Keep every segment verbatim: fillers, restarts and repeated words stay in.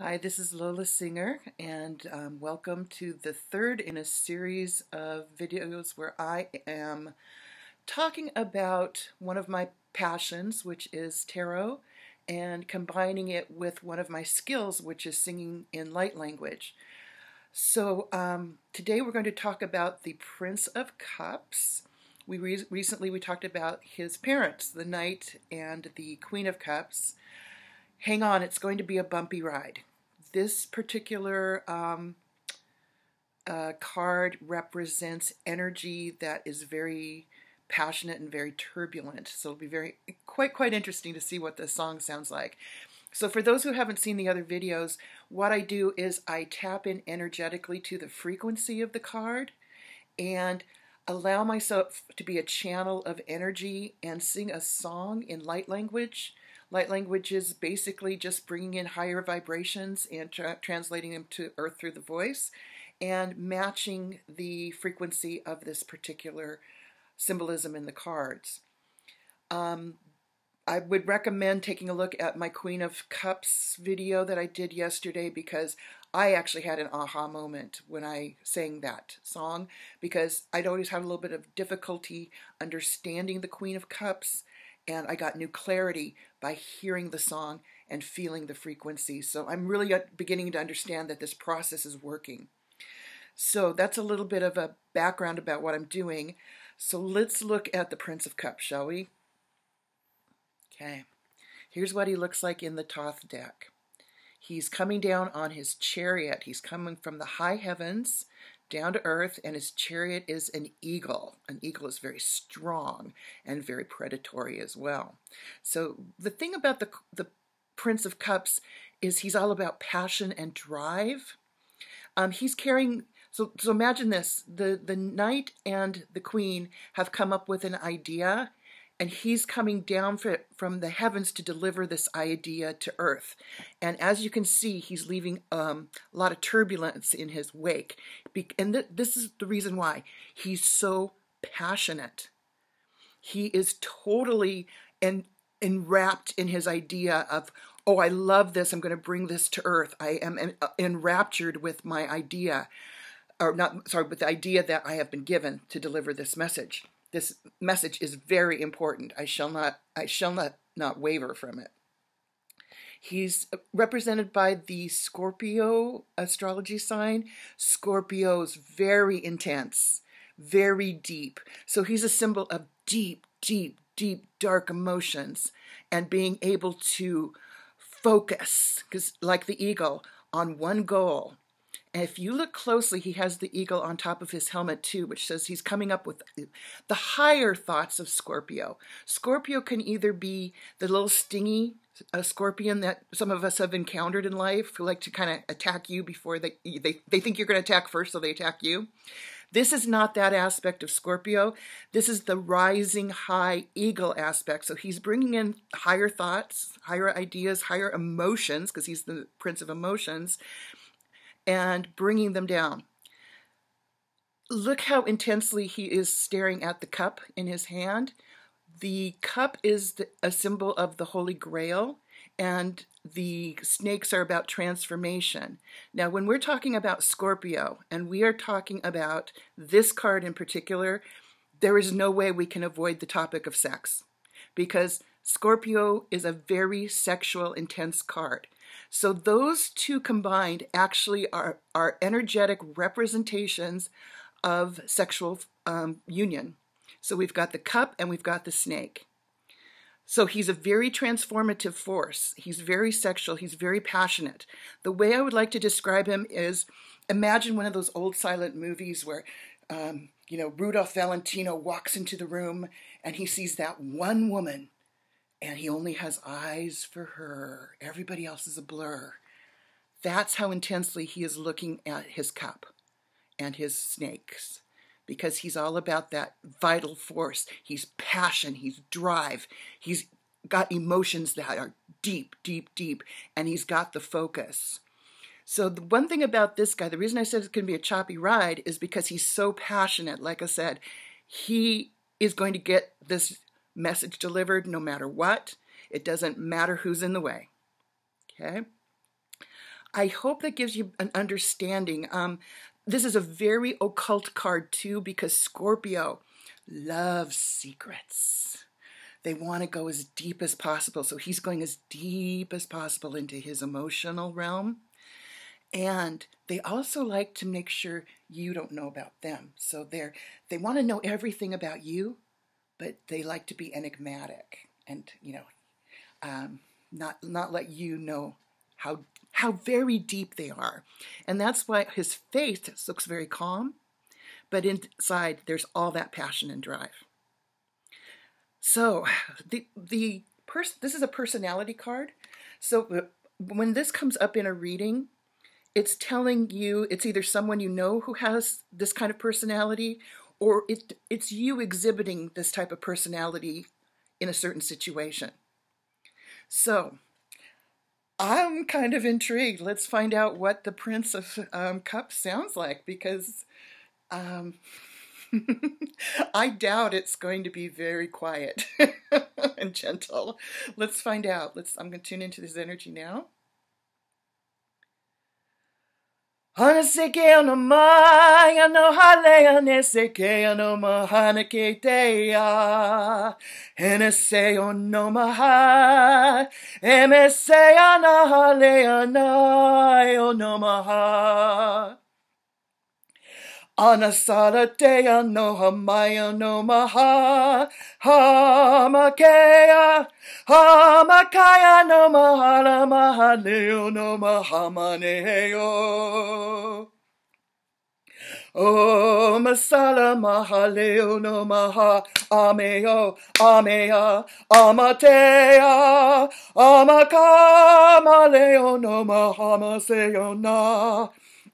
Hi, this is Lola Singer, and um, welcome to the third in a series of videos where I am talking about one of my passions, which is tarot, and combining it with one of my skills, which is singing in light language. So um, today we're going to talk about the Prince of Cups. We re recently we talked about his parents, the Knight and the Queen of Cups. Hang on, it's going to be a bumpy ride. This particular um, uh, card represents energy that is very passionate and very turbulent. So it'll be very quite quite interesting to see what the song sounds like. So for those who haven't seen the other videos, what I do is I tap in energetically to the frequency of the card and allow myself to be a channel of energy and sing a song in light language. Light language is basically just bringing in higher vibrations and tra translating them to earth through the voice and matching the frequency of this particular symbolism in the cards. Um, I would recommend taking a look at my Queen of Cups video that I did yesterday, because I actually had an aha moment when I sang that song, because I'd always had a little bit of difficulty understanding the Queen of Cups. And I got new clarity by hearing the song and feeling the frequency. So I'm really beginning to understand that this process is working. So that's a little bit of a background about what I'm doing. So let's look at the Prince of Cups, shall we? Okay. Here's what he looks like in the Thoth deck. He's coming down on his chariot. He's coming from the high heavens down to earth, and his chariot is an eagle. An eagle is very strong and very predatory as well. So the thing about the, the Prince of Cups is he's all about passion and drive. Um, he's carrying, so, so imagine this, the, the Knight and the Queen have come up with an idea, and he's coming down for, from the heavens to deliver this idea to earth. And as you can see, he's leaving um, a lot of turbulence in his wake. Be and th this is the reason why he's so passionate. He is totally en enwrapped in his idea of, oh, I love this. I'm going to bring this to earth. I am en enraptured with my idea. Or not, sorry, with the idea that I have been given to deliver this message. This message is very important. I shall not, I shall not, not waver from it. He's represented by the Scorpio astrology sign. Scorpio's very intense, very deep. So he's a symbol of deep, deep, deep, dark emotions and being able to focus, because like the eagle, on one goal. And if you look closely, he has the eagle on top of his helmet too, which says he's coming up with the higher thoughts of Scorpio. Scorpio can either be the little stingy uh, scorpion that some of us have encountered in life, who like to kind of attack you before they, they, they think you're going to attack first, so they attack you. This is not that aspect of Scorpio. This is the rising high eagle aspect. So he's bringing in higher thoughts, higher ideas, higher emotions, because he's the Prince of Emotions, and bringing them down. Look how intensely he is staring at the cup in his hand. The cup is the, a symbol of the Holy Grail, and the snakes are about transformation. Now, when we're talking about Scorpio, and we are talking about this card in particular, there is no way we can avoid the topic of sex, because Scorpio is a very sexual, intense card. So those two combined actually are, are energetic representations of sexual um, union. So we've got the cup and we've got the snake. So he's a very transformative force. He's very sexual. He's very passionate. The way I would like to describe him is, imagine one of those old silent movies where, um, you know, Rudolph Valentino walks into the room and he sees that one woman. And he only has eyes for her. Everybody else is a blur. That's how intensely he is looking at his cup and his snakes, because he's all about that vital force. He's passion, he's drive, he's got emotions that are deep, deep, deep, and he's got the focus. So the one thing about this guy, the reason I said it's going to be a choppy ride, is because he's so passionate. Like I said, he is going to get this message delivered no matter what. It doesn't matter who's in the way. Okay. I hope that gives you an understanding. Um, this is a very occult card too, because Scorpio loves secrets. They want to go as deep as possible. So he's going as deep as possible into his emotional realm. And they also like to make sure you don't know about them. So they're, they want to know everything about you, but they like to be enigmatic and, you know, um, not, not let you know how, how very deep they are. And that's why his face looks very calm, but inside there's all that passion and drive. So the, the person, this is a personality card. So when this comes up in a reading, it's telling you, it's either someone you know who has this kind of personality, or it, it's you exhibiting this type of personality in a certain situation. So I'm kind of intrigued. Let's find out what the Prince of um, Cups sounds like, because um, I doubt it's going to be very quiet and gentle. Let's find out. Let's. I'm going to tune into this energy now. Haneke no mai no hale neseke no mahaneke teya Henese no maha Emese no hale no no maha Anasara teya no hamaya no maha Hamakea Hamakaya no mahala mahaleo no mahamaneo. O masala mahaleo no maha ameo amea amatea amakamaleo no mahamaseo na.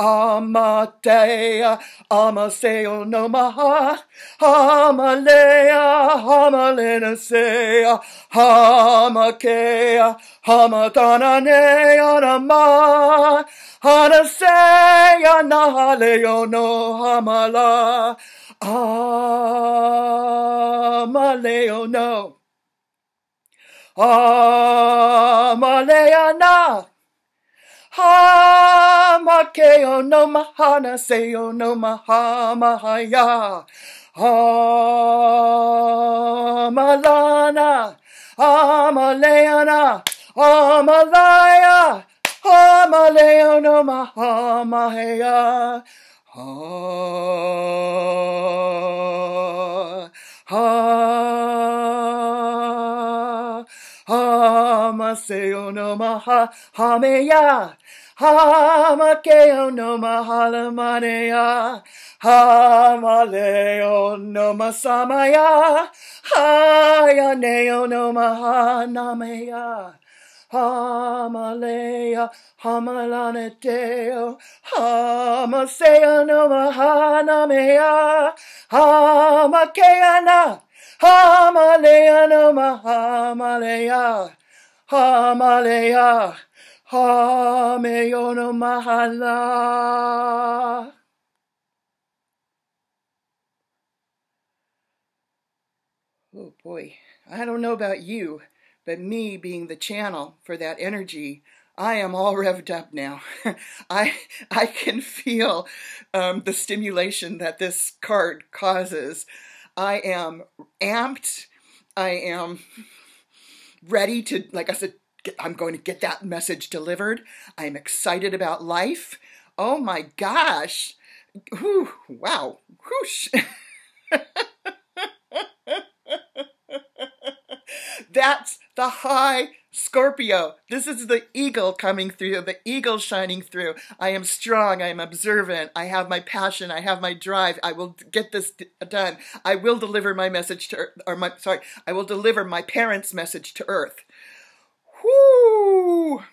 Amatea, amaseo no maha, hamalea, hamalenesea, hamakea, hamatananea nama, hanasea nahaleo no hamala, amaleo no, amalea na. Ha makeo no mahana seo no maha mahaya ha malana ha maleana ha malaya ha maleo no maha mahaya ha ha ha maseo no maha ha meya Hamakeo no mahalamanea, hamaleo no masamaya, hayaneo no mahanamea, hamalea, hamalaneteo, hamaseo no mahanamea, hamakeana, hamalea no mahamalea, hamalea. Hameo no mahala. Oh boy, I don't know about you, but me being the channel for that energy, I am all revved up now. I I can feel um, the stimulation that this card causes. I am amped. I am ready to, like I said, I'm going to get that message delivered. I'm excited about life. Oh my gosh. Ooh, wow. Whoosh. That's the high Scorpio. This is the eagle coming through, the eagle shining through. I am strong. I am observant. I have my passion. I have my drive. I will get this done. I will deliver my message to Earth, or my, sorry, I will deliver my parents' message to Earth. Whoo!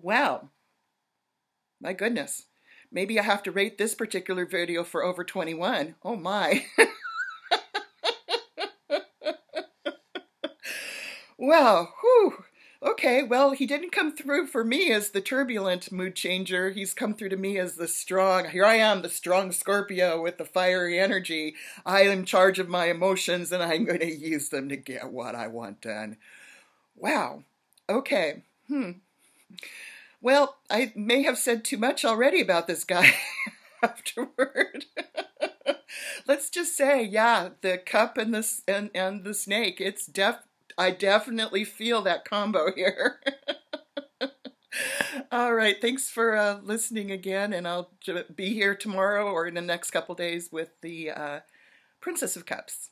Wow. My goodness. Maybe I have to rate this particular video for over twenty-one. Oh my. Wow. Whoo. Okay, well, he didn't come through for me as the turbulent mood changer. He's come through to me as the strong, here I am, the strong Scorpio with the fiery energy. I am in charge of my emotions and I'm going to use them to get what I want done. Wow. Okay, hmm. Well, I may have said too much already about this guy afterward. Let's just say, yeah, the cup and the, and, and the snake, it's def, I definitely feel that combo here. All right, thanks for uh, listening again, and I'll be here tomorrow or in the next couple days with the uh, Princess of Cups.